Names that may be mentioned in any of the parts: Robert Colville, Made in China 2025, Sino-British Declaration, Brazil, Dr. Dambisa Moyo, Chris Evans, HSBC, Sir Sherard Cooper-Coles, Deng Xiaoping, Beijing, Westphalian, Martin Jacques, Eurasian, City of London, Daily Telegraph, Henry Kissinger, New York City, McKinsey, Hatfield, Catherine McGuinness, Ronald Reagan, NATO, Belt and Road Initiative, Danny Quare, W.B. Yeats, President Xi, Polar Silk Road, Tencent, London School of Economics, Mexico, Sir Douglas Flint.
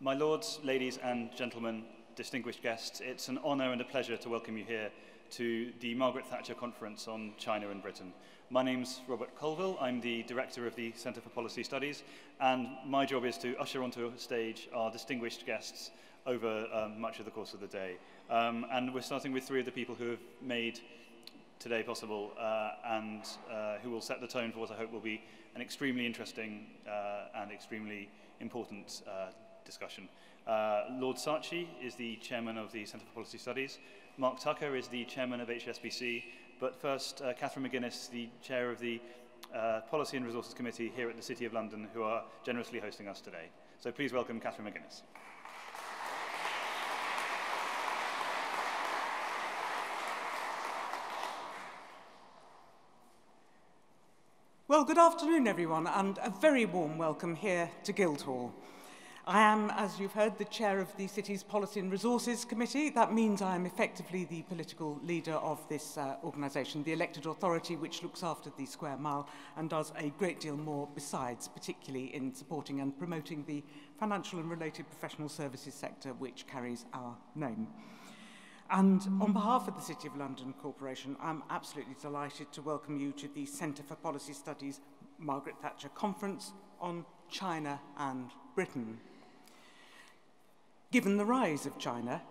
My lords, ladies and gentlemen, distinguished guests, it's an honour and a pleasure to welcome you here to the Margaret Thatcher Conference on China and Britain. My name's Robert Colville, I'm the Director of the Centre for Policy Studies, and my job is to usher onto a stage our distinguished guests over much of the course of the day. And we're starting with three of the people who have made today possible and who will set the tone for what I hope will be an extremely interesting and extremely important discussion. Lord Saatchi is the chairman of the Centre for Policy Studies. Mark Tucker is the chairman of HSBC. But first, Catherine McGuinness, the chair of the Policy and Resources Committee here at the City of London, who are generously hosting us today. So please welcome Catherine McGuinness. Well, good afternoon, everyone, and a very warm welcome here to Guildhall. I am, as you've heard, the chair of the city's Policy and Resources Committee. That means I am effectively the political leader of this organisation, the elected authority which looks after the square mile and does a great deal more besides, particularly in supporting and promoting the financial and related professional services sector which carries our name. And on behalf of the City of London Corporation, I'm absolutely delighted to welcome you to the Centre for Policy Studies Margaret Thatcher Conference on China and Britain. Given the rise of China,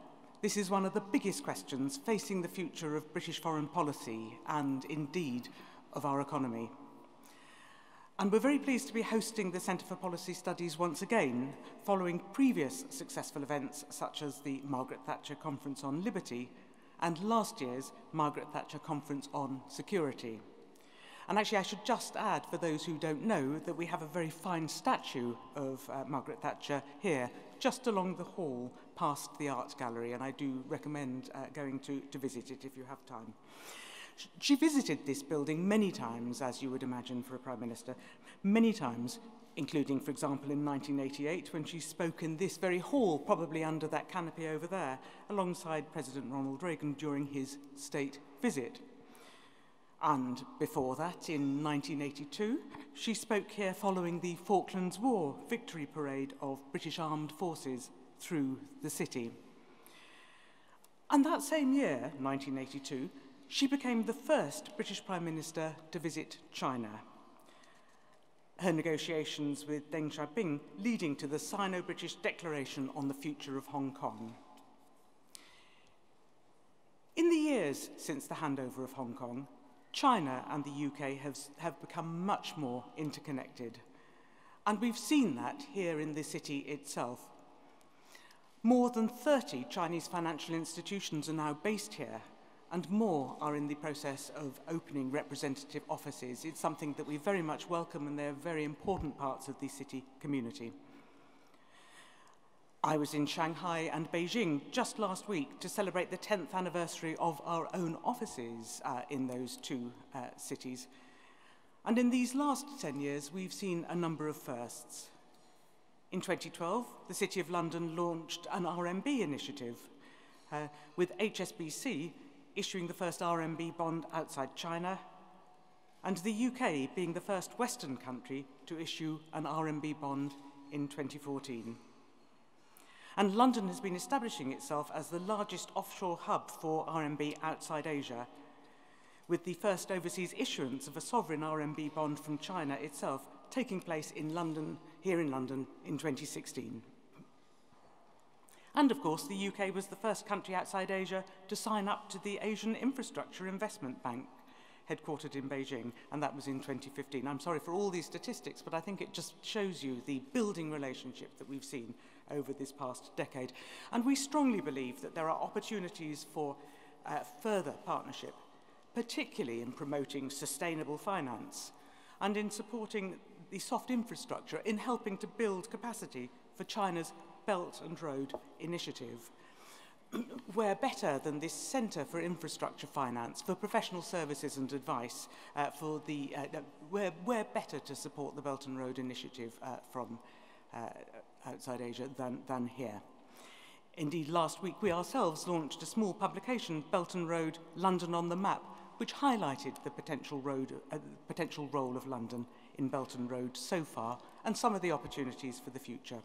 this is one of the biggest questions facing the future of British foreign policy and, indeed, of our economy. And we're very pleased to be hosting the Centre for Policy Studies once again, following previous successful events such as the Margaret Thatcher Conference on Liberty and last year's Margaret Thatcher Conference on Security. And actually, I should just add, for those who don't know, that we have a very fine statue of Margaret Thatcher here, just along the hall past the Art Gallery, and I do recommend going to visit it if you have time. She visited this building many times, as you would imagine for a Prime Minister, many times, including, for example, in 1988, when she spoke in this very hall, probably under that canopy over there, alongside President Ronald Reagan during his state visit. And before that, in 1982, she spoke here following the Falklands War victory parade of British armed forces through the city. And that same year, 1982, she became the first British Prime Minister to visit China. Her negotiations with Deng Xiaoping leading to the Sino-British Declaration on the Future of Hong Kong. In the years since the handover of Hong Kong, China and the UK have become much more interconnected. And we've seen that here in the city itself. More than 30 Chinese financial institutions are now based here, and more are in the process of opening representative offices. It's something that we very much welcome, and they're very important parts of the city community. I was in Shanghai and Beijing just last week to celebrate the 10th anniversary of our own offices in those two cities. And in these last 10 years, we've seen a number of firsts. In 2012, the City of London launched an RMB initiative, with HSBC issuing the first RMB bond outside China, and the UK being the first Western country to issue an RMB bond in 2014. And London has been establishing itself as the largest offshore hub for RMB outside Asia, with the first overseas issuance of a sovereign RMB bond from China itself taking place in London, here in London, in 2016. And of course, the UK was the first country outside Asia to sign up to the Asian Infrastructure Investment Bank, headquartered in Beijing, and that was in 2015. I'm sorry for all these statistics, but I think it just shows you the building relationship that we've seen over this past decade. And we strongly believe that there are opportunities for further partnership, particularly in promoting sustainable finance and in supporting the soft infrastructure, in helping to build capacity for China's Belt and Road Initiative. Where better than this Centre for Infrastructure Finance, for professional services and advice, where better to support the Belt and Road Initiative from outside Asia than here. Indeed, last week we ourselves launched a small publication, Belt and Road, London on the Map, which highlighted the potential role of London in Belt and Road so far, and some of the opportunities for the future.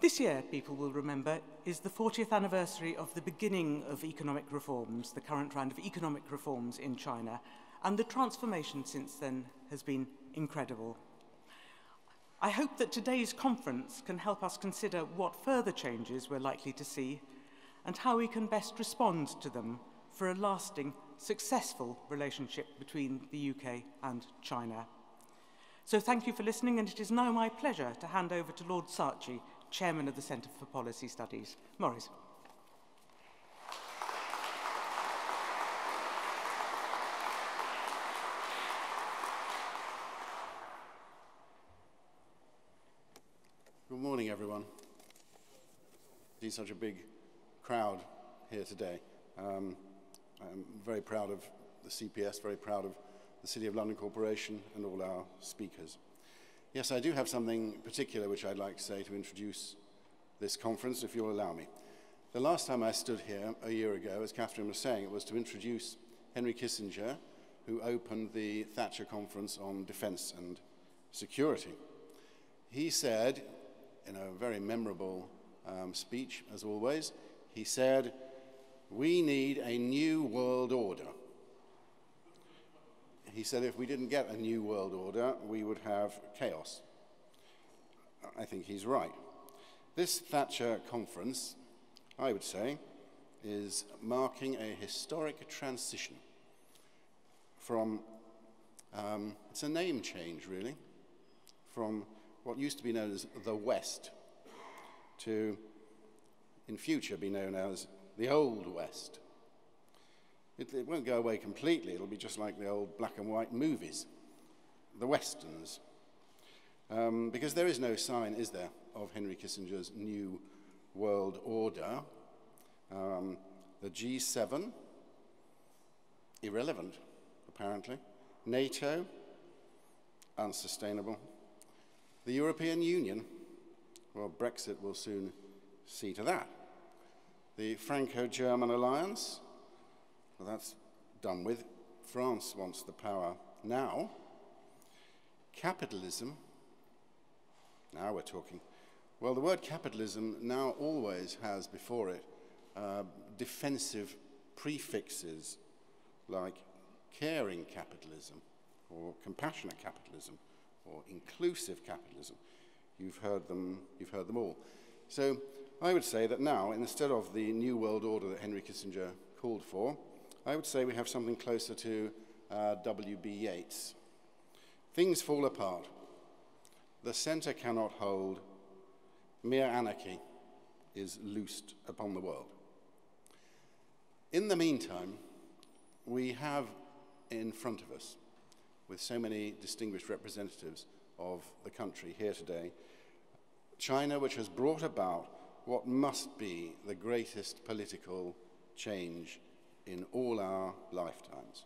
This year, people will remember, is the 40th anniversary of the beginning of economic reforms, the current round of economic reforms in China, and the transformation since then has been incredible. I hope that today's conference can help us consider what further changes we're likely to see and how we can best respond to them for a lasting, successful relationship between the UK and China. So thank you for listening, and it is now my pleasure to hand over to Lord Saatchi, Chairman of the Centre for Policy Studies. Maurice. Good morning, everyone. I see such a big crowd here today. I'm very proud of the CPS, very proud of the City of London Corporation and all our speakers. Yes, I do have something particular which I'd like to say to introduce this conference, if you'll allow me. The last time I stood here a year ago, as Catherine was saying, it was to introduce Henry Kissinger, who opened the Thatcher Conference on Defence and Security. He said, in a very memorable speech, as always, he said, "We need a new world order." He said if we didn't get a new world order, we would have chaos. I think he's right. This Thatcher conference, I would say, is marking a historic transition from, it's a name change really, from what used to be known as the West to, in future, be known as the Old West. It won't go away completely. It'll be just like the old black and white movies, the Westerns. Because there is no sign, is there, of Henry Kissinger's new world order. The G7, irrelevant, apparently. NATO, unsustainable. The European Union, well, Brexit will soon see to that. The Franco-German alliance, well, that's done with. France wants the power now. Capitalism, now we're talking. Well, the word capitalism now always has before it defensive prefixes like caring capitalism or compassionate capitalism or inclusive capitalism. You've heard them all. So I would say that now, instead of the new world order that Henry Kissinger called for, I would say we have something closer to W.B. Yeats. Things fall apart. The centre cannot hold. Mere anarchy is loosed upon the world. In the meantime, we have in front of us, with so many distinguished representatives of the country here today, China, which has brought about what must be the greatest political change in all our lifetimes.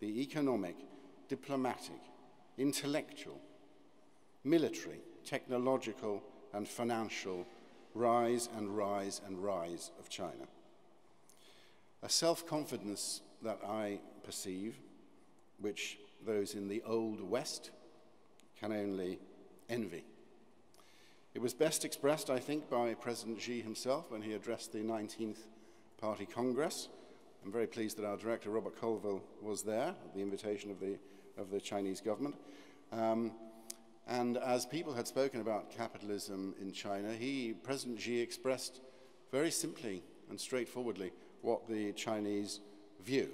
The economic, diplomatic, intellectual, military, technological, and financial rise and rise and rise of China. A self-confidence that I perceive, which those in the Old West can only envy. It was best expressed, I think, by President Xi himself when he addressed the 19th Party Congress. I'm very pleased that our director, Robert Colville, was there at the invitation of the Chinese government. And as people had spoken about capitalism in China, President Xi expressed very simply and straightforwardly what the Chinese view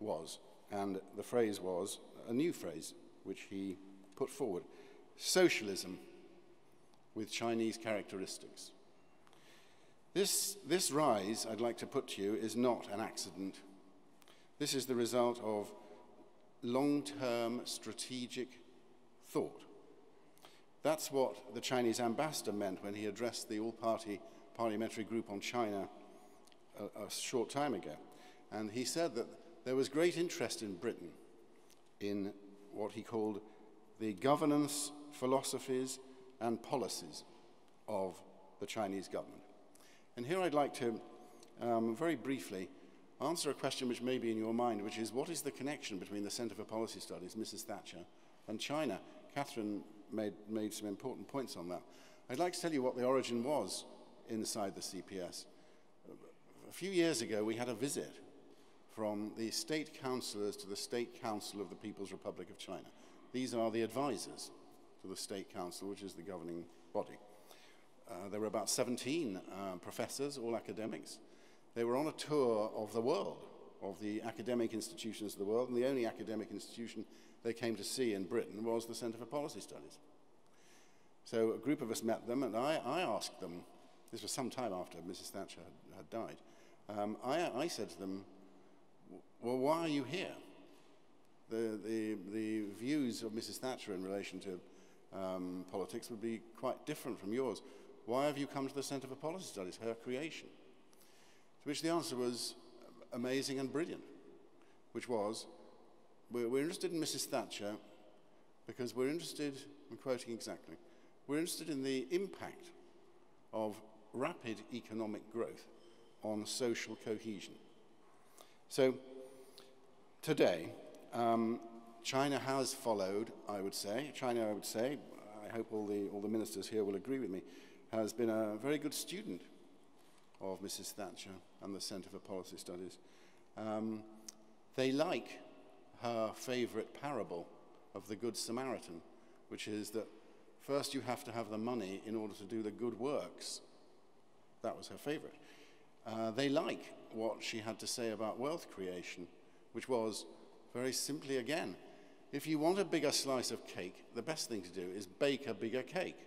was. And the phrase was, a new phrase, which he put forward, socialism with Chinese characteristics. This rise, I'd like to put to you, is not an accident. This is the result of long-term strategic thought. That's what the Chinese ambassador meant when he addressed the all-party parliamentary group on China a short time ago. And he said that there was great interest in Britain in what he called the governance, philosophies, and policies of the Chinese government. And here I'd like to, very briefly, answer a question which may be in your mind, which is, what is the connection between the Centre for Policy Studies, Mrs. Thatcher, and China? Catherine made some important points on that. I'd like to tell you what the origin was inside the CPS. A few years ago, we had a visit from the state councillors to the State Council of the People's Republic of China. These are the advisors to the State Council, which is the governing body. There were about 17 professors, all academics. They were on a tour of the world, of the academic institutions of the world, and the only academic institution they came to see in Britain was the Centre for Policy Studies. So a group of us met them, and I asked them, this was some time after Mrs. Thatcher had died, I said to them, well, why are you here? The views of Mrs. Thatcher in relation to politics would be quite different from yours. Why have you come to the Centre for Policy Studies, her creation? To which the answer was amazing and brilliant, which was, we're interested in Mrs. Thatcher because we're interested, I'm quoting exactly, we're interested in the impact of rapid economic growth on social cohesion. So today, China has followed, I would say, China, I hope all the ministers here will agree with me, has been a very good student of Mrs. Thatcher and the Centre for Policy Studies. They like her favourite parable of the Good Samaritan, which is that first you have to have the money in order to do the good works. That was her favourite. They like what she had to say about wealth creation, which was, very simply again, if you want a bigger slice of cake, the best thing to do is bake a bigger cake.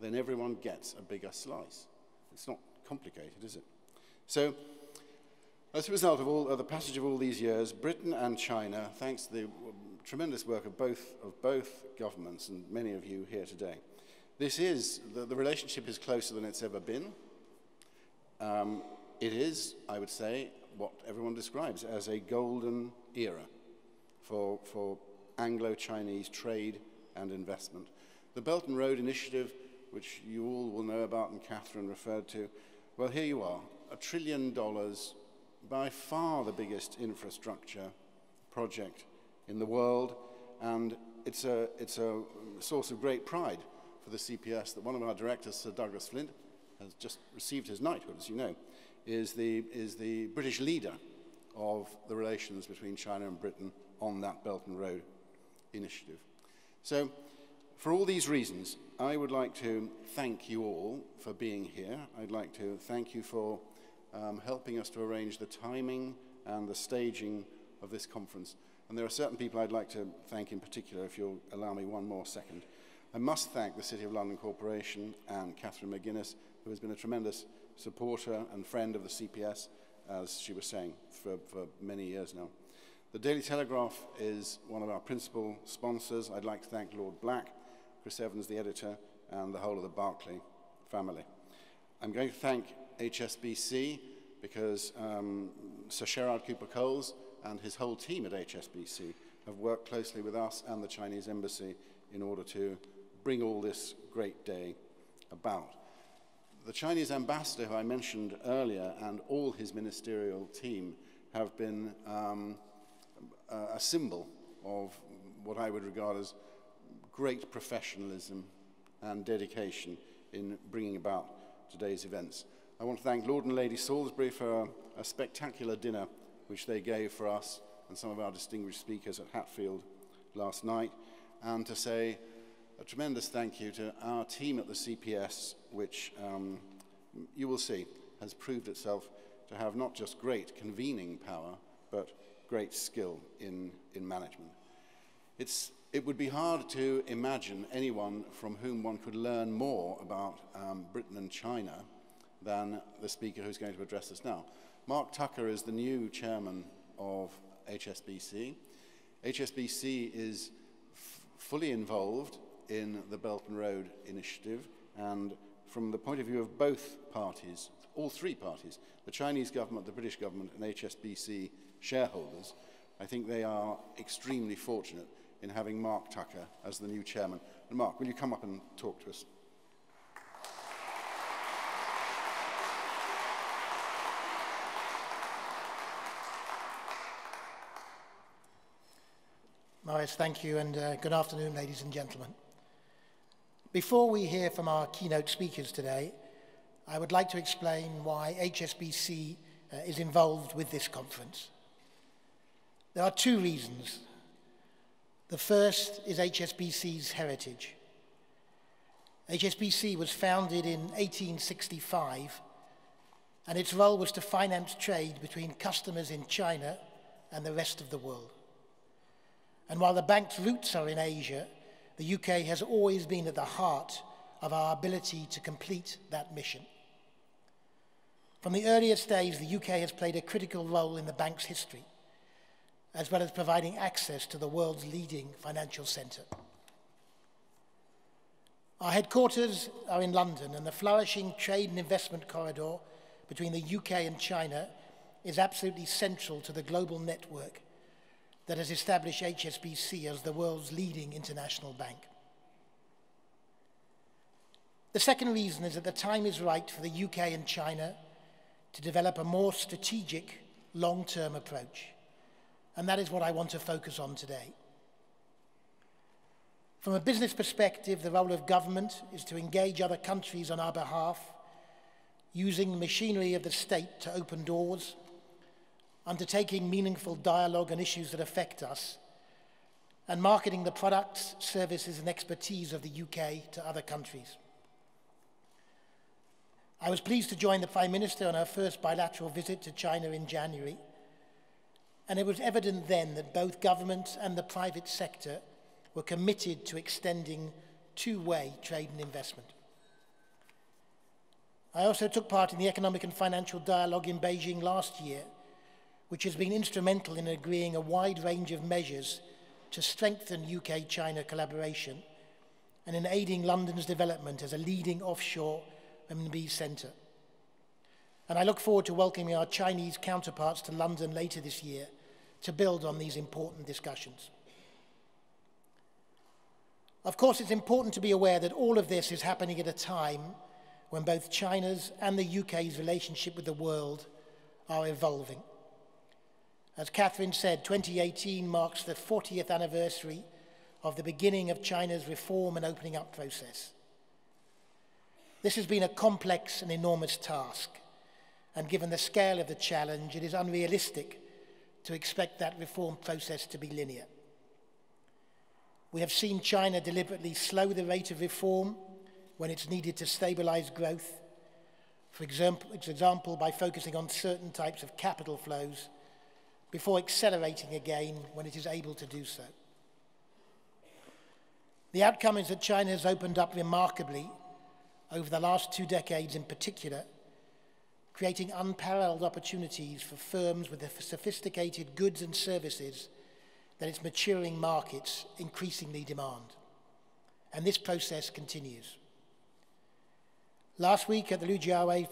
Then everyone gets a bigger slice. It's not complicated, is it? So, as a result of all, the passage of all these years, Britain and China, thanks to the tremendous work of both governments and many of you here today, this is, the relationship is closer than it's ever been. It is, I would say, what everyone describes as a golden era for Anglo-Chinese trade and investment. The Belt and Road Initiative, which you all will know about and Catherine referred to, well, here you are, $1 trillion, by far the biggest infrastructure project in the world, and it's a source of great pride for the CPS that one of our directors, Sir Douglas Flint, has just received his knighthood, as you know, is the British leader of the relations between China and Britain on that Belt and Road Initiative. So, for all these reasons, I would like to thank you all for being here. I'd like to thank you for helping us to arrange the timing and the staging of this conference. And there are certain people I'd like to thank in particular, if you'll allow me one more second. I must thank the City of London Corporation and Catherine McGuinness, who has been a tremendous supporter and friend of the CPS, as she was saying, for many years now. The Daily Telegraph is one of our principal sponsors. I'd like to thank Lord Black, Chris Evans, the editor, and the whole of the Barclay family. I'm going to thank HSBC because Sir Sherard Cooper-Coles and his whole team at HSBC have worked closely with us and the Chinese Embassy in order to bring all this great day about. The Chinese ambassador, who I mentioned earlier, and all his ministerial team have been a symbol of what I would regard as great professionalism and dedication in bringing about today's events. I want to thank Lord and Lady Salisbury for a spectacular dinner which they gave for us and some of our distinguished speakers at Hatfield last night, and to say a tremendous thank you to our team at the CPS, which you will see has proved itself to have not just great convening power, but great skill in management. It would be hard to imagine anyone from whom one could learn more about Britain and China than the speaker who's going to address us now. Mark Tucker is the new chairman of HSBC. HSBC is fully involved in the Belt and Road Initiative, and from the point of view of both parties, all three parties, the Chinese government, the British government, and HSBC shareholders, I think they are extremely fortunate in having Mark Tucker as the new chairman. And Mark, will you come up and talk to us? Maurice, thank you, and good afternoon, ladies and gentlemen. Before we hear from our keynote speakers today, I would like to explain why HSBC is involved with this conference. There are two reasons. The first is HSBC's heritage. HSBC was founded in 1865, and its role was to finance trade between customers in China and the rest of the world. And while the bank's roots are in Asia, the UK has always been at the heart of our ability to complete that mission. From the earliest days, the UK has played a critical role in the bank's history, as well as providing access to the world's leading financial centre. Our headquarters are in London, and the flourishing trade and investment corridor between the UK and China is absolutely central to the global network that has established HSBC as the world's leading international bank. The second reason is that the time is right for the UK and China to develop a more strategic, long-term approach, and that is what I want to focus on today. From a business perspective, the role of government is to engage other countries on our behalf, using the machinery of the state to open doors, undertaking meaningful dialogue on issues that affect us, and marketing the products, services, and expertise of the UK to other countries. I was pleased to join the Prime Minister on her first bilateral visit to China in January, and it was evident then that both government and the private sector were committed to extending two-way trade and investment. I also took part in the economic and financial dialogue in Beijing last year, which has been instrumental in agreeing a wide range of measures to strengthen UK-China collaboration and in aiding London's development as a leading offshore RMB centre. And I look forward to welcoming our Chinese counterparts to London later this year to build on these important discussions. Of course, it's important to be aware that all of this is happening at a time when both China's and the UK's relationship with the world are evolving. As Catherine said, 2018 marks the 40th anniversary of the beginning of China's reform and opening up process. This has been a complex and enormous task, and given the scale of the challenge, it is unrealistic to expect that reform process to be linear. We have seen China deliberately slow the rate of reform when it's needed to stabilize growth, for example, by focusing on certain types of capital flows before accelerating again when it is able to do so. The outcome is that China has opened up remarkably over the last 2 decades in particular, creating unparalleled opportunities for firms with the sophisticated goods and services that its maturing markets increasingly demand. And this process continues. Last week at the Lujiawei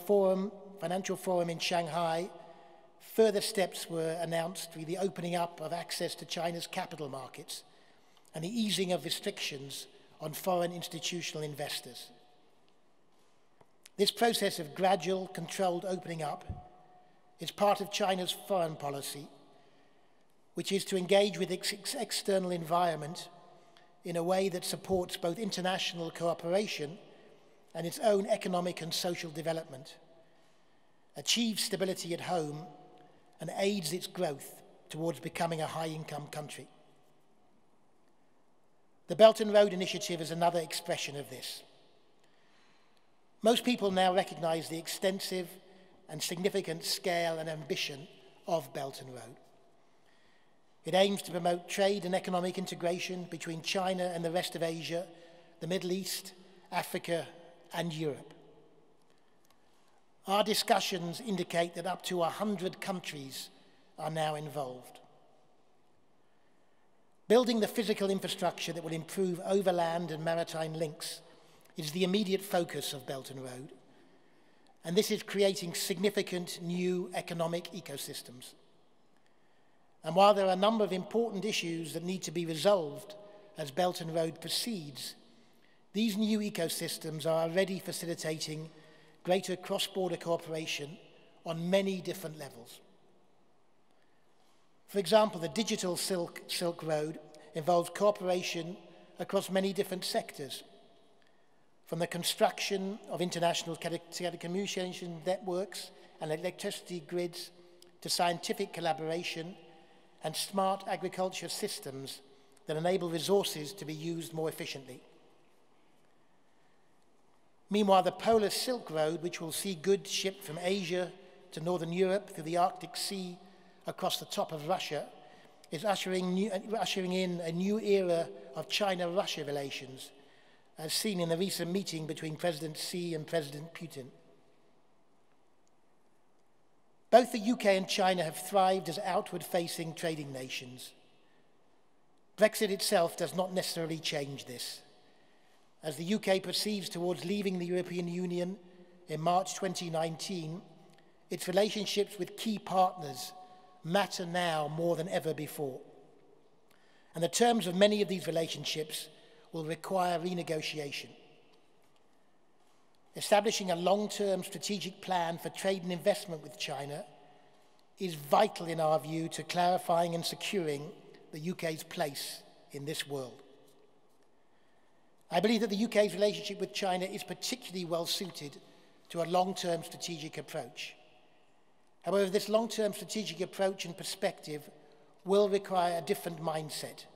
Financial Forum in Shanghai, further steps were announced through the opening up of access to China's capital markets and the easing of restrictions on foreign institutional investors. This process of gradual, controlled opening up is part of China's foreign policy, which is to engage with its external environment in a way that supports both international cooperation and its own economic and social development, achieves stability at home, and aids its growth towards becoming a high-income country. The Belt and Road Initiative is another expression of this. Most people now recognise the extensive and significant scale and ambition of Belt and Road. It aims to promote trade and economic integration between China and the rest of Asia, the Middle East, Africa, and Europe. Our discussions indicate that up to 100 countries are now involved. Building the physical infrastructure that will improve overland and maritime links is the immediate focus of Belt and Road, and this is creating significant new economic ecosystems. And while there are a number of important issues that need to be resolved as Belt and Road proceeds, these new ecosystems are already facilitating greater cross-border cooperation on many different levels. For example, the digital Silk Road involves cooperation across many different sectors, from the construction of international telecommunication networks and electricity grids to scientific collaboration and smart agriculture systems that enable resources to be used more efficiently. Meanwhile, the Polar Silk Road, which will see goods shipped from Asia to Northern Europe through the Arctic Sea across the top of Russia, is ushering in a new era of China-Russia relations, as seen in the recent meeting between President Xi and President Putin. Both the UK and China have thrived as outward-facing trading nations. Brexit itself does not necessarily change this. As the UK proceeds towards leaving the European Union in March 2019, its relationships with key partners matter now more than ever before. And the terms of many of these relationships will require renegotiation. Establishing a long-term strategic plan for trade and investment with China is vital, in our view, to clarifying and securing the UK's place in this world. I believe that the UK's relationship with China is particularly well suited to a long-term strategic approach. However, this long-term strategic approach and perspective will require a different mindset,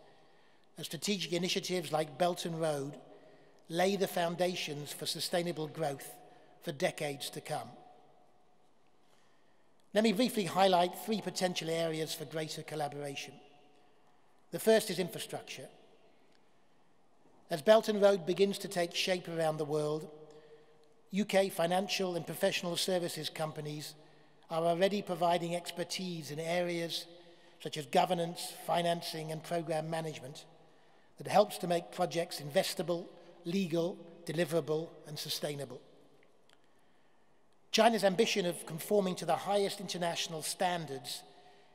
as strategic initiatives like Belt and Road lay the foundations for sustainable growth for decades to come. Let me briefly highlight three potential areas for greater collaboration. The first is infrastructure. As Belt and Road begins to take shape around the world, UK financial and professional services companies are already providing expertise in areas such as governance, financing, and program management that helps to make projects investable, legal, deliverable, and sustainable. China's ambition of conforming to the highest international standards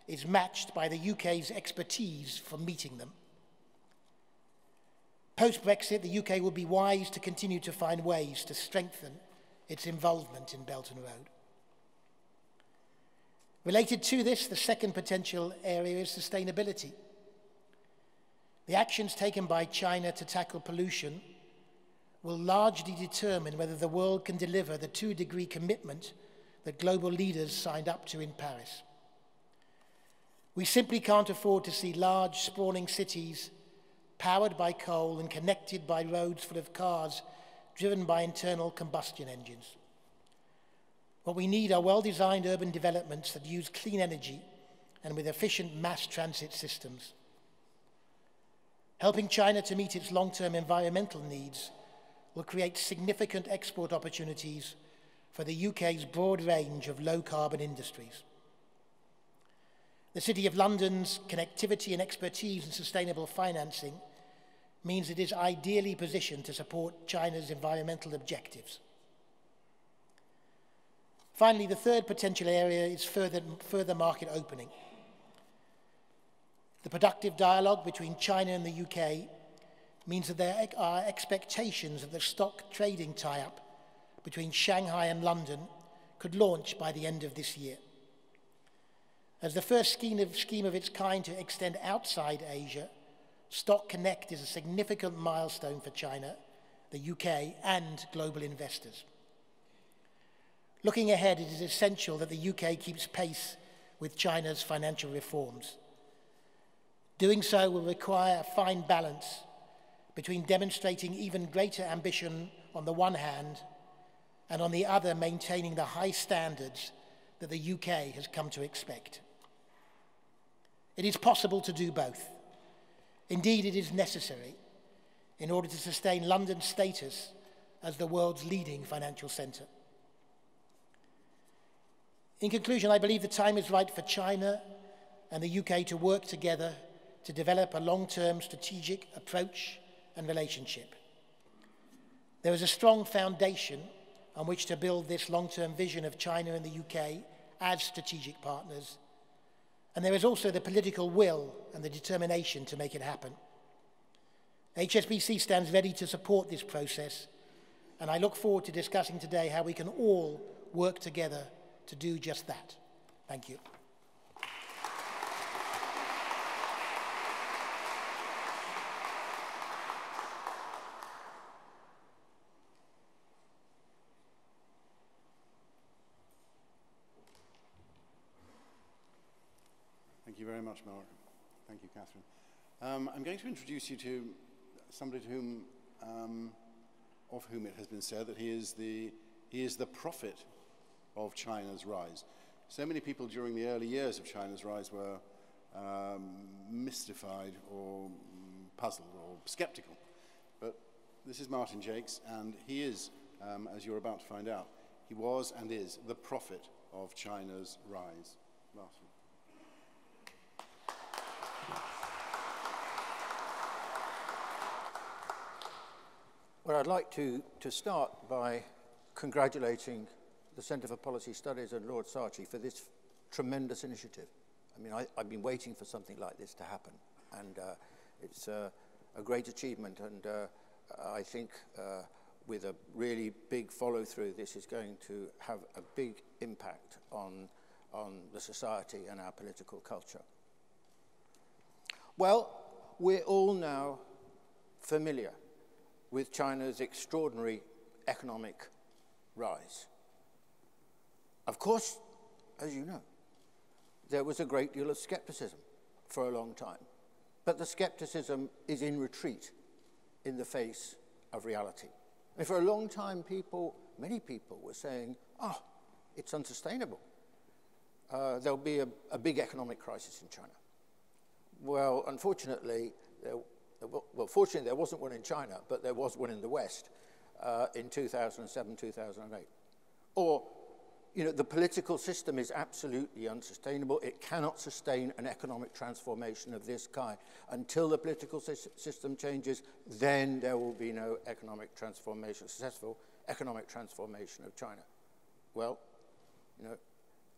is matched by the UK's expertise for meeting them. Post-Brexit, the UK will be wise to continue to find ways to strengthen its involvement in Belt and Road. Related to this, the second potential area is sustainability. The actions taken by China to tackle pollution will largely determine whether the world can deliver the 2-degree commitment that global leaders signed up to in Paris. We simply can't afford to see large, sprawling cities powered by coal and connected by roads full of cars driven by internal combustion engines. What we need are well-designed urban developments that use clean energy and with efficient mass transit systems. Helping China to meet its long-term environmental needs will create significant export opportunities for the UK's broad range of low-carbon industries. The City of London's connectivity and expertise in sustainable financing means it is ideally positioned to support China's environmental objectives. Finally, the third potential area is further market opening. The productive dialogue between China and the UK means that there are expectations that the stock trading tie-up between Shanghai and London could launch by the end of this year. As the first scheme of its kind to extend outside Asia, Stock Connect is a significant milestone for China, the UK, and global investors. Looking ahead, it is essential that the UK keeps pace with China's financial reforms. Doing so will require a fine balance between demonstrating even greater ambition on the one hand, and on the other, maintaining the high standards that the UK has come to expect. It is possible to do both. Indeed, it is necessary in order to sustain London's status as the world's leading financial centre. In conclusion, I believe the time is right for China and the UK to work together to develop a long-term strategic approach and relationship. There is a strong foundation on which to build this long-term vision of China and the UK as strategic partners, and there is also the political will and the determination to make it happen. HSBC stands ready to support this process, and I look forward to discussing today how we can all work together to do just that. Thank you. Thank you very much, Mark. Thank you, Catherine. I'm going to introduce you to somebody to whom, of whom it has been said that he is the prophet of China's rise. So many people during the early years of China's rise were mystified or puzzled or skeptical. But this is Martin Jacques, and he is, as you're about to find out, he was and is the prophet of China's rise. Martin. Well, I'd like to start by congratulating the Centre for Policy Studies and Lord Saatchi for this tremendous initiative. I mean, I've been waiting for something like this to happen, and it's a great achievement, and I think with a really big follow-through, this is going to have a big impact on the society and our political culture. Well, we're all now familiar with China's extraordinary economic rise. Of course, as you know, there was a great deal of skepticism for a long time, but the skepticism is in retreat in the face of reality. And for a long time, many people were saying, oh, it's unsustainable. There'll be a big economic crisis in China. Well, unfortunately, fortunately there wasn't one in China, but there was one in the West in 2007, 2008. Or, you know, the political system is absolutely unsustainable. It cannot sustain an economic transformation of this kind. Until the political system changes, then there will be no economic transformation, successful economic transformation of China. Well, you know,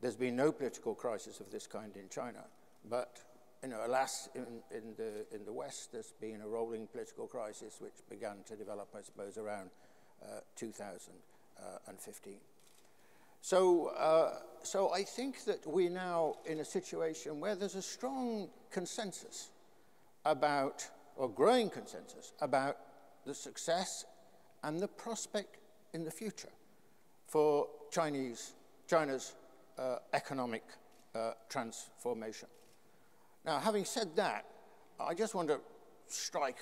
there's been no political crisis of this kind in China, but you know, alas, in the West, there's been a rolling political crisis which began to develop, I suppose, around 2015. So I think that we're now in a situation where there's a strong consensus about, or growing consensus, about the success and the prospect in the future for China's economic transformation. Now, having said that, I just want to strike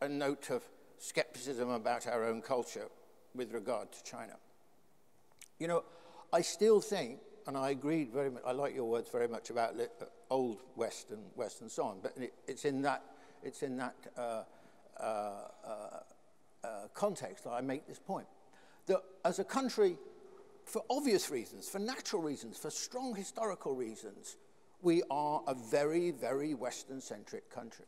a note of skepticism about our own culture with regard to China. You know, I still think, and I agreed very much, I like your words very much about old West and West and so on, but it's in that context that I make this point, that as a country, for obvious reasons, for natural reasons, for strong historical reasons, we are a very, very Western-centric country.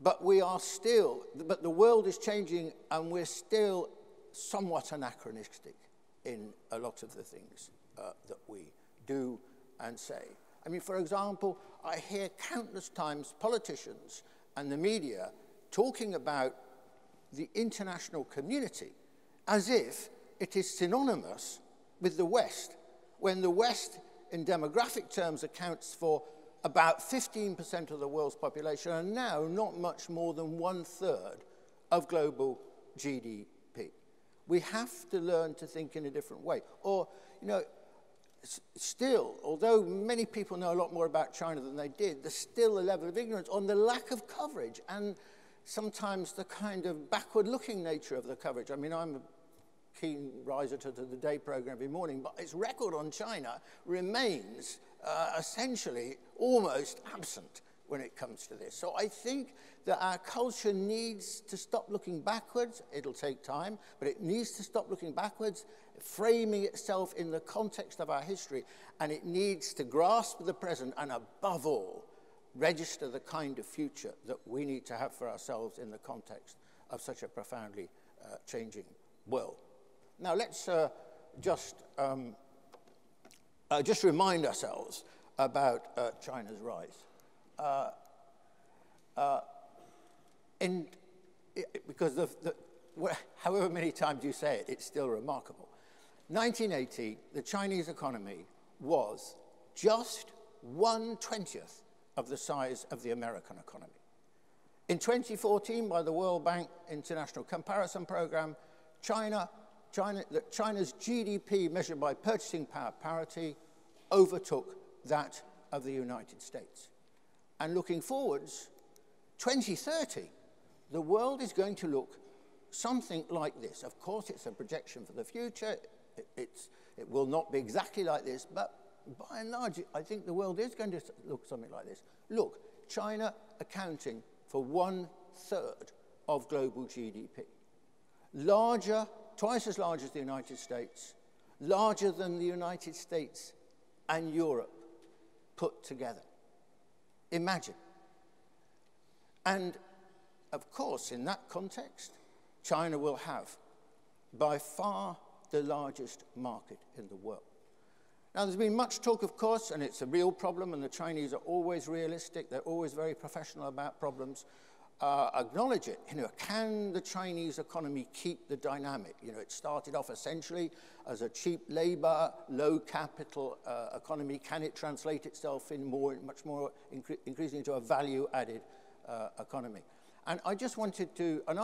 But we are still, but the world is changing and we're still somewhat anachronistic in a lot of the things that we do and say. I mean, for example, I hear countless times politicians and the media talking about the international community as if it is synonymous with the West, when the West in demographic terms accounts for about 15% of the world's population and now not much more than 1/3 of global GDP. We have to learn to think in a different way. Or, you know, still, although many people know a lot more about China than they did, there's still a level of ignorance on the lack of coverage and sometimes the kind of backward-looking nature of the coverage. I mean, I'm a keen riser to the day program every morning, but its record on China remains essentially almost absent when it comes to this. So I think that our culture needs to stop looking backwards. It'll take time, but it needs to stop looking backwards, framing itself in the context of our history, and it needs to grasp the present and above all, register the kind of future that we need to have for ourselves in the context of such a profoundly changing world. Now let's just remind ourselves about China's rise. Because however many times you say it, it's still remarkable. 1980, the Chinese economy was just 1/20 of the size of the American economy. In 2014, by the World Bank International Comparison Program, China's GDP measured by purchasing power parity overtook that of the United States. And looking forwards, 2030, the world is going to look something like this. Of course, it's a projection for the future. It will not be exactly like this, but by and large, I think the world is going to look something like this. Look, China accounting for 1/3 of global GDP. Larger, twice as large as the United States, larger than the United States and Europe put together. Imagine. And of course, in that context, China will have by far the largest market in the world. Now, there's been much talk, of course, and it's a real problem, and the Chinese are always realistic. They're always very professional about problems. Acknowledge it. You know, can the Chinese economy keep the dynamic? You know, it started off essentially as a cheap labor, low capital economy. Can it translate itself in much more increasingly into a value-added economy? And I just wanted to, and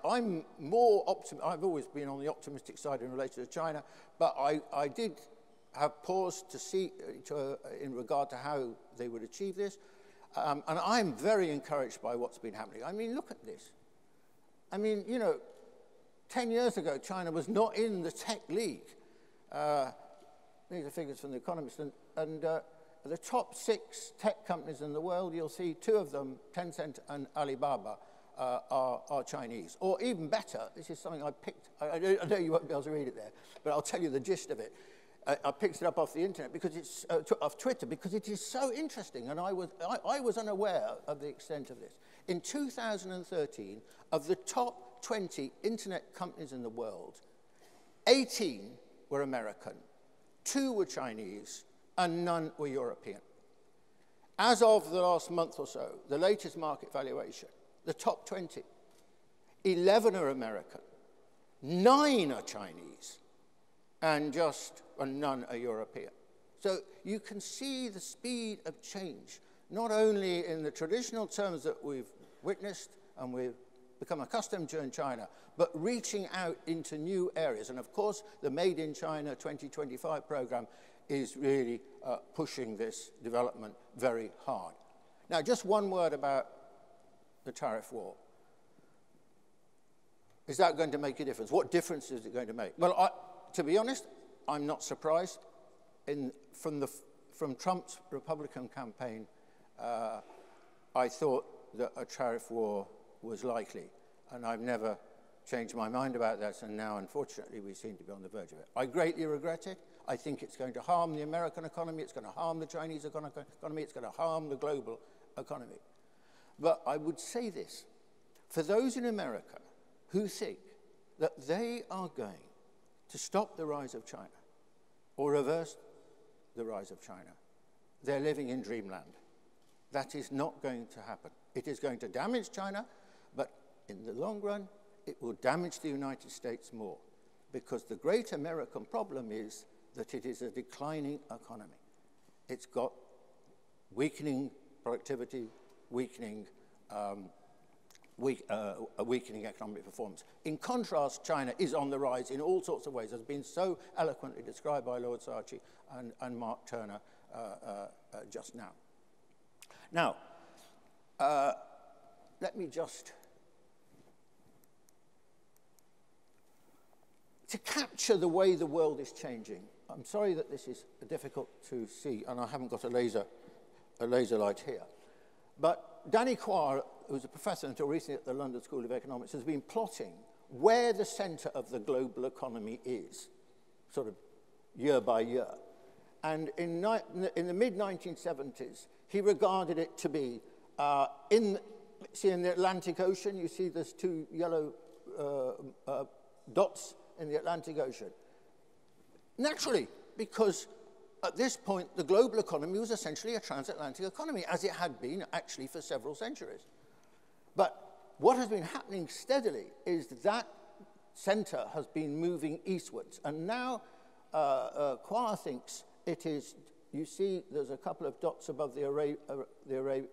I'm more optimistic. I've always been on the optimistic side in relation to China, but I did have paused to see in regard to how they would achieve this. And I'm very encouraged by what's been happening. I mean, look at this. I mean, you know, 10 years ago, China was not in the tech league. These are figures from The Economist. And the top 6 tech companies in the world, you'll see 2 of them, Tencent and Alibaba, are Chinese. Or even better, this is something I picked. I know you won't be able to read it there, but I'll tell you the gist of it. I picked it up off the internet because it's off Twitter because it is so interesting, and I was unaware of the extent of this. In 2013, of the top 20 internet companies in the world, 18 were American, 2 were Chinese, and none were European. As of the last month or so, the latest market valuation, the top 20, 11 are American, 9 are Chinese, and none are European. So you can see the speed of change, not only in the traditional terms that we've witnessed and we've become accustomed to in China, but reaching out into new areas. And of course, the Made in China 2025 program is really pushing this development very hard. Now, just one word about the tariff war. Is that going to make a difference? What difference is it going to make? Well, to be honest, I'm not surprised. From Trump's Republican campaign, I thought that a tariff war was likely, and I've never changed my mind about that, and now, unfortunately, we seem to be on the verge of it. I greatly regret it. I think it's going to harm the American economy, it's going to harm the Chinese economy, it's going to harm the global economy. But I would say this, for those in America who think that they are going to stop the rise of China or reverse the rise of China, they're living in dreamland. That is not going to happen. It is going to damage China, but in the long run, it will damage the United States more, because the great American problem is that it is a declining economy. It's got weakening productivity, weakening weakening economic performance. In contrast, China is on the rise in all sorts of ways, has been so eloquently described by Lord Saatchi and Mark Turner just now. Now, let me just... To capture the way the world is changing, I'm sorry that this is difficult to see, and I haven't got a laser light here, but Danny Quare, who's a professor until recently at the London School of Economics, has been plotting where the center of the global economy is, sort of year by year. And in the mid-1970s, he regarded it to be in the Atlantic Ocean. You see there's 2 yellow dots in the Atlantic Ocean. Naturally, because at this point, the global economy was essentially a transatlantic economy, as it had been actually for several centuries. But what has been happening steadily is that center has been moving eastwards. And now Quare thinks it is, you see there's a couple of dots above the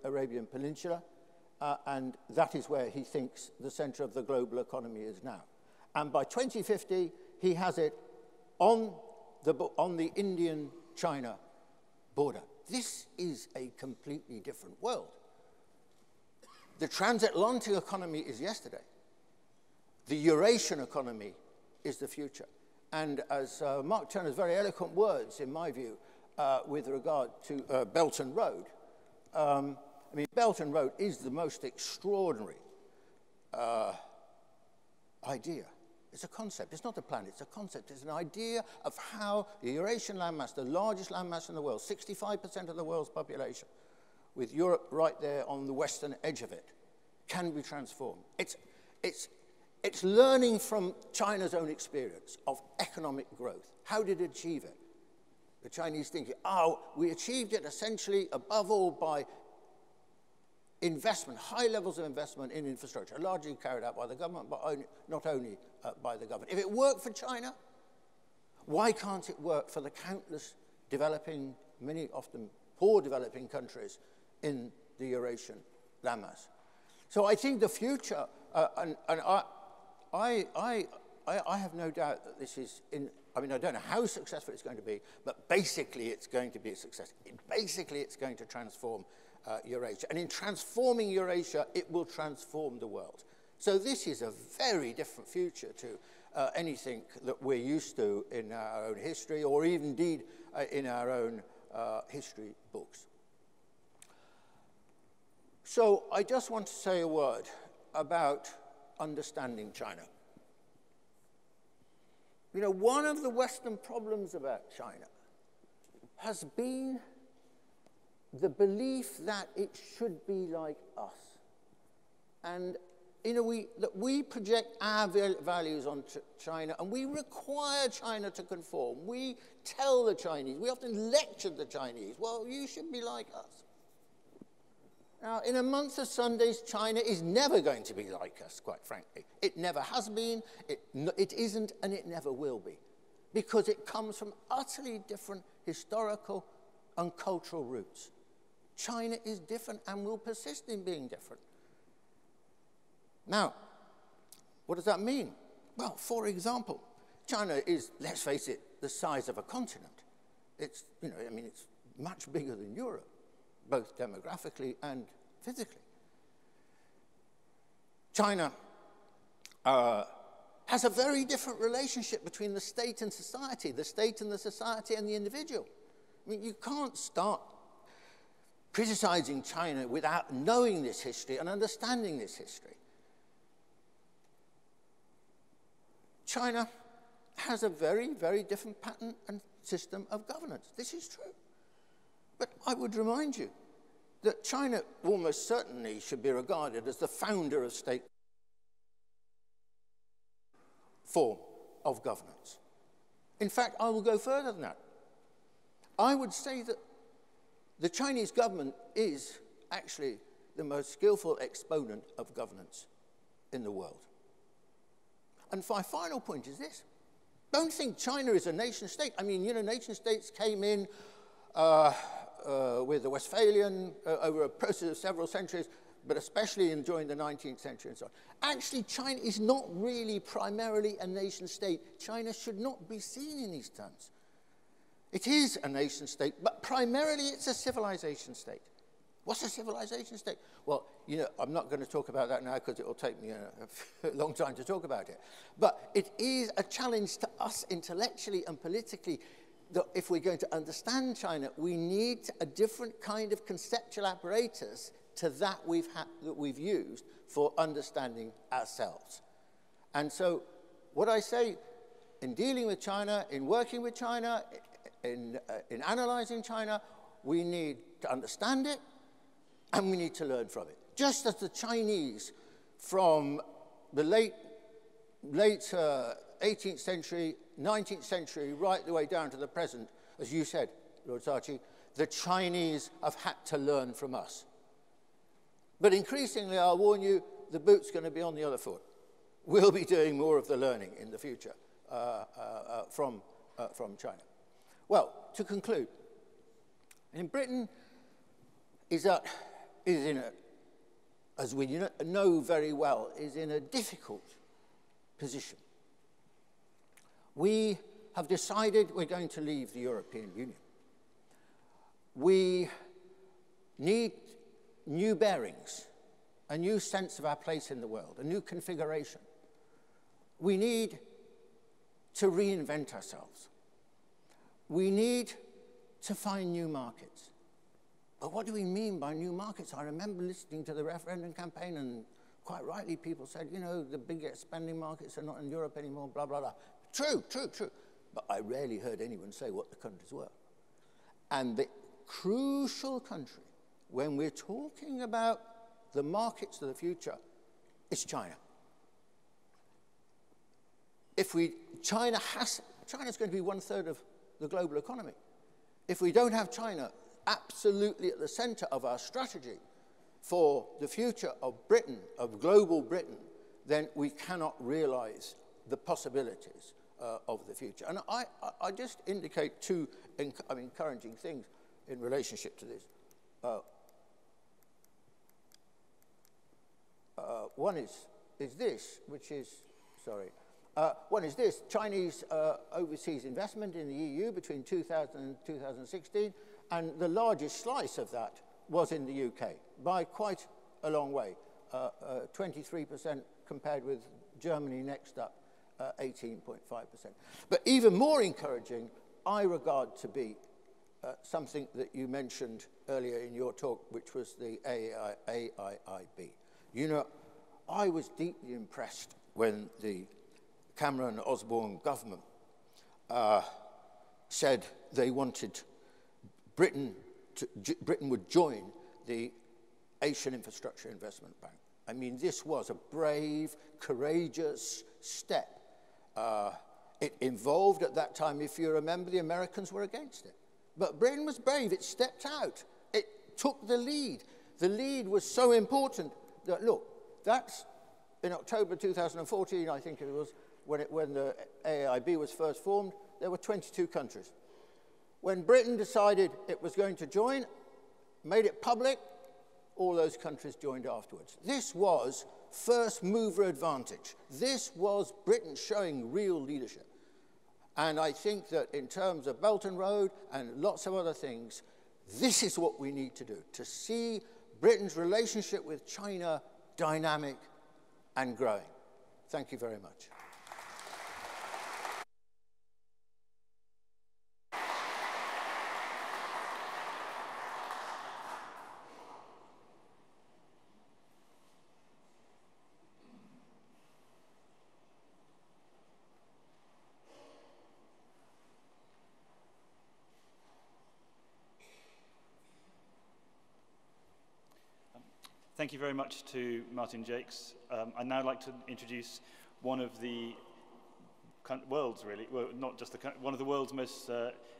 Arabian Peninsula, and that is where he thinks the center of the global economy is now. And by 2050, he has it on the Indian-China border. This is a completely different world. The transatlantic economy is yesterday. The Eurasian economy is the future. And as Mark Turner's very eloquent words, in my view, with regard to Belt and Road, I mean, Belt and Road is the most extraordinary idea. It's a concept. It's not a plan. It's a concept. It's an idea of how the Eurasian landmass, the largest landmass in the world, 65% of the world's population, with Europe right there on the western edge of it, can be transformed. It's learning from China's own experience of economic growth. How did it achieve it? The Chinese think, oh, we achieved it essentially above all by investment, high levels of investment in infrastructure, largely carried out by the government, but only, not only by the government. If it worked for China, why can't it work for the countless developing, many often poor developing countries in the Eurasian landmass? So I think the future, I have no doubt that this is, I mean, I don't know how successful it's going to be, but basically it's going to be a success. Basically it's going to transform Eurasia. And in transforming Eurasia, it will transform the world. So this is a very different future to anything that we're used to in our own history, or even indeed in our own history books. So I just want to say a word about understanding China. You know, one of the Western problems about China has been the belief that it should be like us. And, you know, that we project our values onto China, and we require China to conform. We tell the Chinese, we often lecture the Chinese, well, you should be like us. Now, in a month of Sundays, China is never going to be like us, quite frankly. It never has been, it isn't, and it never will be, because it comes from utterly different historical and cultural roots. China is different and will persist in being different. Now, what does that mean? Well, for example, China is, let's face it, the size of a continent. It's, you know, I mean, it's much bigger than Europe, both demographically and physically. China has a very different relationship between the state and society, the state and the society and the individual. I mean, you can't start criticizing China without knowing this history and understanding this history. China has a very, very different pattern and system of governance. This is true. But I would remind you that China almost certainly should be regarded as the founder of state form of governance. In fact, I will go further than that. I would say that the Chinese government is actually the most skillful exponent of governance in the world. And my final point is this. Don't think China is a nation state. I mean, you know, nation states came in with the Westphalian over a process of several centuries, but especially during the 19th century and so on. Actually, China is not really primarily a nation state. China should not be seen in these terms. It is a nation state, but primarily it's a civilization state. What's a civilization state? Well, you know, I'm not going to talk about that now because it will take me a long time to talk about it. But it is a challenge to us intellectually and politically that if we're going to understand China, we need a different kind of conceptual apparatus to that we've used for understanding ourselves. And so what I say in dealing with China, in working with China, in analysing China, we need to understand it and we need to learn from it. Just as the Chinese from the late 18th century, 19th century, right the way down to the present, as you said, Lord Saatchi, the Chinese have had to learn from us. But increasingly, I'll warn you, the boot's going to be on the other foot. We'll be doing more of the learning in the future from China. Well, to conclude, in Britain as we know very well, is in a difficult position. We have decided we're going to leave the European Union. We need new bearings, a new sense of our place in the world, a new configuration. We need to reinvent ourselves. We need to find new markets. But what do we mean by new markets? I remember listening to the referendum campaign, and quite rightly people said, you know, the big expanding markets are not in Europe anymore, blah, blah, blah. True, true, true. But I rarely heard anyone say what the countries were. And the crucial country, when we're talking about the markets of the future, is China. China's going to be 1/3 of the global economy. If we don't have China absolutely at the center of our strategy for the future of Britain, of global Britain, then we cannot realize the possibilities of the future. And I just indicate two encouraging things in relationship to this. One is this, which is, sorry. One is this, Chinese overseas investment in the EU between 2000 and 2016, and the largest slice of that was in the UK by quite a long way, 23% compared with Germany next up, 18.5%. But even more encouraging, I regard to be something that you mentioned earlier in your talk, which was the AIIB. You know, I was deeply impressed when the Cameron Osborne government said they wanted Britain would join the Asian Infrastructure Investment Bank. I mean, this was a brave, courageous step. It involved, at that time, if you remember, the Americans were against it. But Britain was brave. It stepped out. It took the lead. The lead was so important that, look, that's in October 2014, I think it was, when the AIIB was first formed, there were 22 countries. When Britain decided it was going to join, made it public, all those countries joined afterwards. This was first mover advantage. This was Britain showing real leadership. And I think that in terms of Belt and Road and lots of other things, this is what we need to do, to see Britain's relationship with China dynamic and growing. Thank you very much. Thank you very much to Martin Jacques. I'd now like to introduce one of the world's, really, well, not just the one of the world's most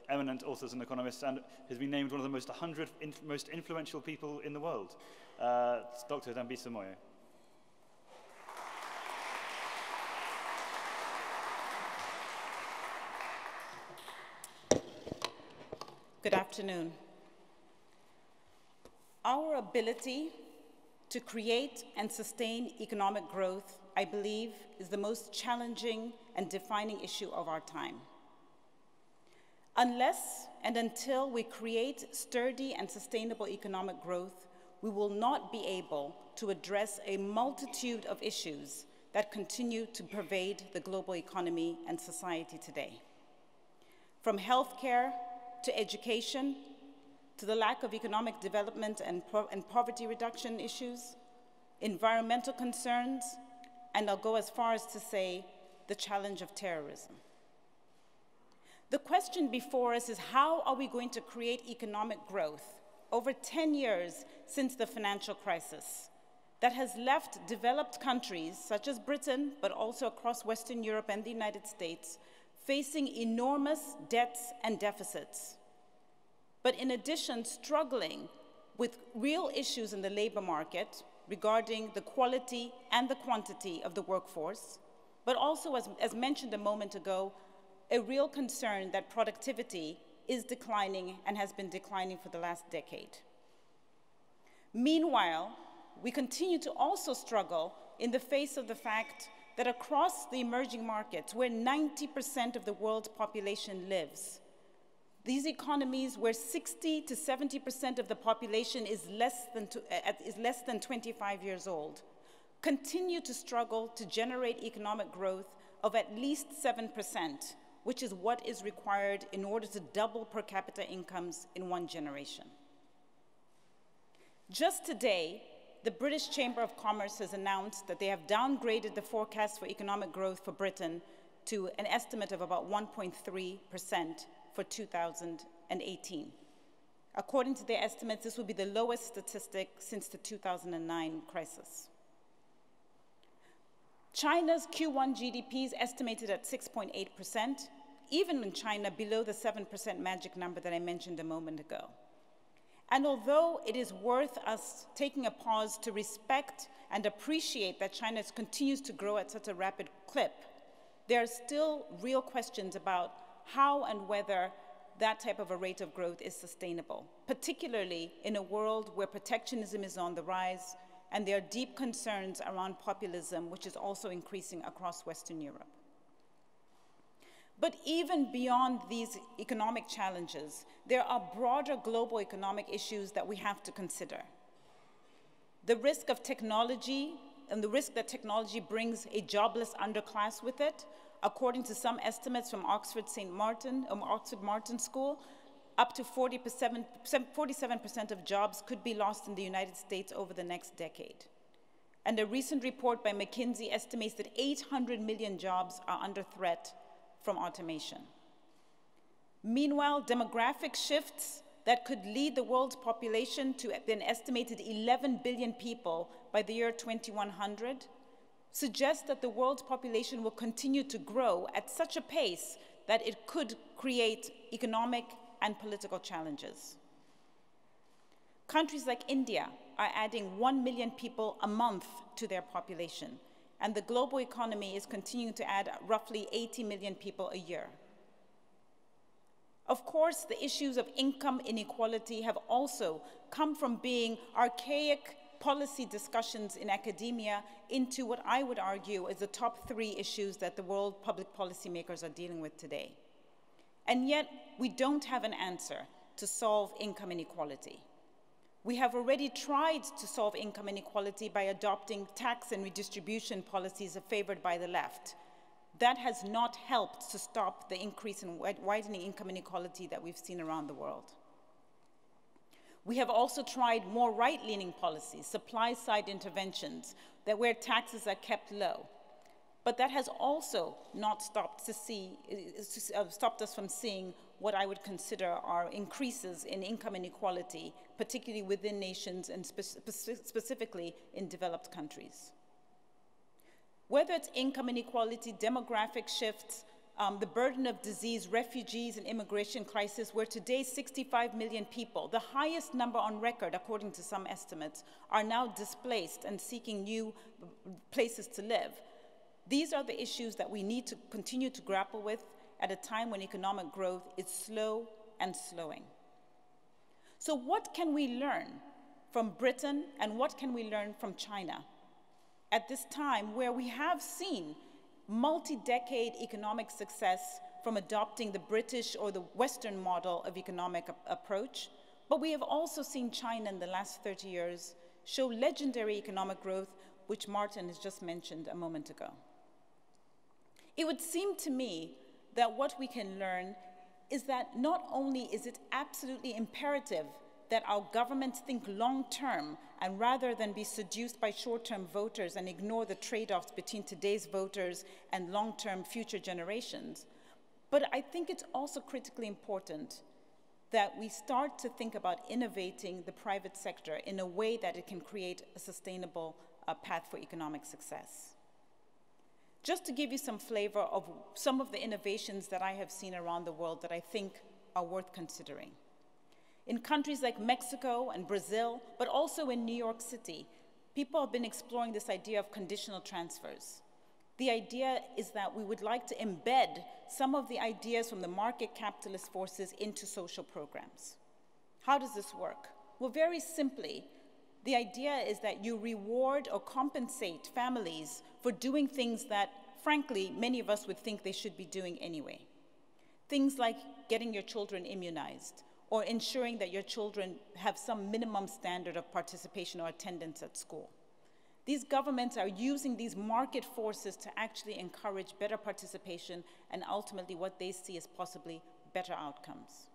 eminent authors and economists, and has been named one of the most 100 most influential people in the world. It's Dr. Dambisa Moyo. Good afternoon. Our ability to create and sustain economic growth, I believe, is the most challenging and defining issue of our time. Unless and until we create sturdy and sustainable economic growth, we will not be able to address a multitude of issues that continue to pervade the global economy and society today. From healthcare to education, to the lack of economic development and poverty reduction issues, environmental concerns, and I'll go as far as to say, the challenge of terrorism. The question before us is, how are we going to create economic growth over 10 years since the financial crisis that has left developed countries, such as Britain, but also across Western Europe and the United States, facing enormous debts and deficits, but in addition struggling with real issues in the labor market regarding the quality and the quantity of the workforce, but also, as mentioned a moment ago, a real concern that productivity is declining and has been declining for the last decade. Meanwhile, we continue to also struggle in the face of the fact that across the emerging markets, where 90% of the world's population lives, These economies where 60% to 70% of the population is less than 25 years old continue to struggle to generate economic growth of at least 7%, which is what is required in order to double per capita incomes in one generation. Just today, the British Chamber of Commerce has announced that they have downgraded the forecast for economic growth for Britain to an estimate of about 1.3% for 2018. According to their estimates, this will be the lowest statistic since the 2009 crisis. China's Q1 GDP is estimated at 6.8%, even in China below the 7% magic number that I mentioned a moment ago. And although it is worth us taking a pause to respect and appreciate that China continues to grow at such a rapid clip, there are still real questions about how and whether that type of a rate of growth is sustainable, particularly in a world where protectionism is on the rise and there are deep concerns around populism, which is also increasing across Western Europe. But even beyond these economic challenges, there are broader global economic issues that we have to consider. The risk of technology and the risk that technology brings a jobless underclass with it, according to some estimates from Oxford Martin School, up to 47% of jobs could be lost in the United States over the next decade. And a recent report by McKinsey estimates that 800 million jobs are under threat from automation. Meanwhile, demographic shifts that could lead the world's population to an estimated 11 billion people by the year 2100 suggest that the world's population will continue to grow at such a pace that it could create economic and political challenges. Countries like India are adding 1 million people a month to their population, and the global economy is continuing to add roughly 80 million people a year. Of course, the issues of income inequality have also come from being archaic policy discussions in academia into what I would argue is the top three issues that the world public policymakers are dealing with today. And yet, we don't have an answer to solve income inequality. We have already tried to solve income inequality by adopting tax and redistribution policies favored by the left. That has not helped to stop the increase in widening income inequality that we've seen around the world. We have also tried more right-leaning policies, supply-side interventions, that where taxes are kept low. But that has also not stopped us from seeing what I would consider are increases in income inequality, particularly within nations and specifically in developed countries. Whether it's income inequality, demographic shifts, the burden of disease, refugees, and immigration crisis, where today 65 million people, the highest number on record according to some estimates, are now displaced and seeking new places to live. These are the issues that we need to continue to grapple with at a time when economic growth is slow and slowing. So what can we learn from Britain and what can we learn from China at this time where we have seen multi-decade economic success from adopting the British or the Western model of economic approach, but we have also seen China in the last 30 years show legendary economic growth, which Martin has just mentioned a moment ago. It would seem to me that what we can learn is that not only is it absolutely imperative that our governments think long-term and rather than be seduced by short-term voters and ignore the trade-offs between today's voters and long-term future generations, but I think it's also critically important that we start to think about innovating the private sector in a way that it can create a sustainable path for economic success. Just to give you some flavor of some of the innovations that I have seen around the world that I think are worth considering. In countries like Mexico and Brazil, but also in New York City, people have been exploring this idea of conditional transfers. The idea is that we would like to embed some of the ideas from the market capitalist forces into social programs. How does this work? Well, very simply, the idea is that you reward or compensate families for doing things that, frankly, many of us would think they should be doing anyway. Things like getting your children immunized or ensuring that your children have some minimum standard of participation or attendance at school. These governments are using these market forces to actually encourage better participation and ultimately what they see as possibly better outcomes.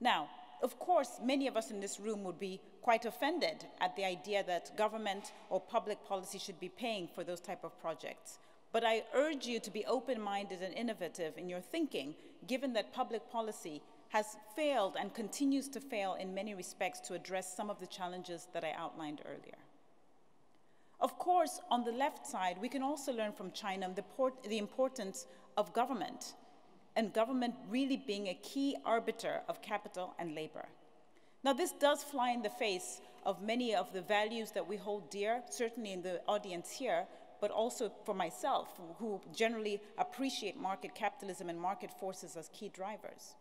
Now, of course, many of us in this room would be quite offended at the idea that government or public policy should be paying for those type of projects. But I urge you to be open-minded and innovative in your thinking, given that public policy has failed and continues to fail in many respects to address some of the challenges that I outlined earlier. Of course, on the left side, we can also learn from China the importance of government, and government really being a key arbiter of capital and labor. Now, this does fly in the face of many of the values that we hold dear, certainly in the audience here, but also for myself, who generally appreciate market capitalism and market forces as key drivers.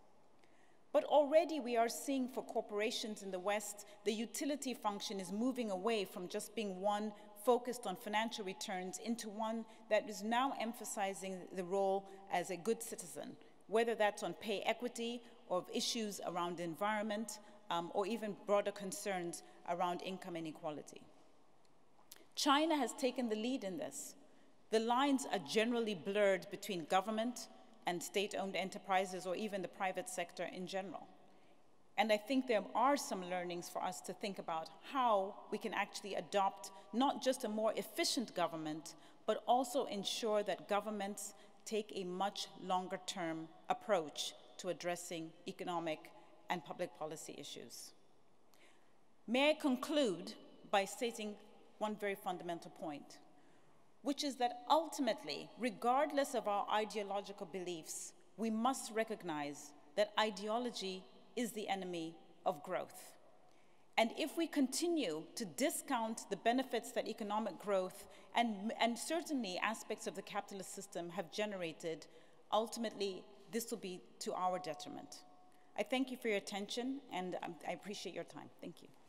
But already we are seeing for corporations in the West, the utility function is moving away from just being one focused on financial returns into one that is now emphasizing the role as a good citizen, whether that's on pay equity or issues around the environment or even broader concerns around income inequality. China has taken the lead in this. The lines are generally blurred between government and state-owned enterprises or even the private sector in general. And I think there are some learnings for us to think about how we can actually adopt not just a more efficient government, but also ensure that governments take a much longer-term approach to addressing economic and public policy issues. May I conclude by stating one very fundamental point, which is that ultimately, regardless of our ideological beliefs, we must recognize that ideology is the enemy of growth. And if we continue to discount the benefits that economic growth and certainly aspects of the capitalist system have generated, ultimately this will be to our detriment. I thank you for your attention and I appreciate your time. Thank you.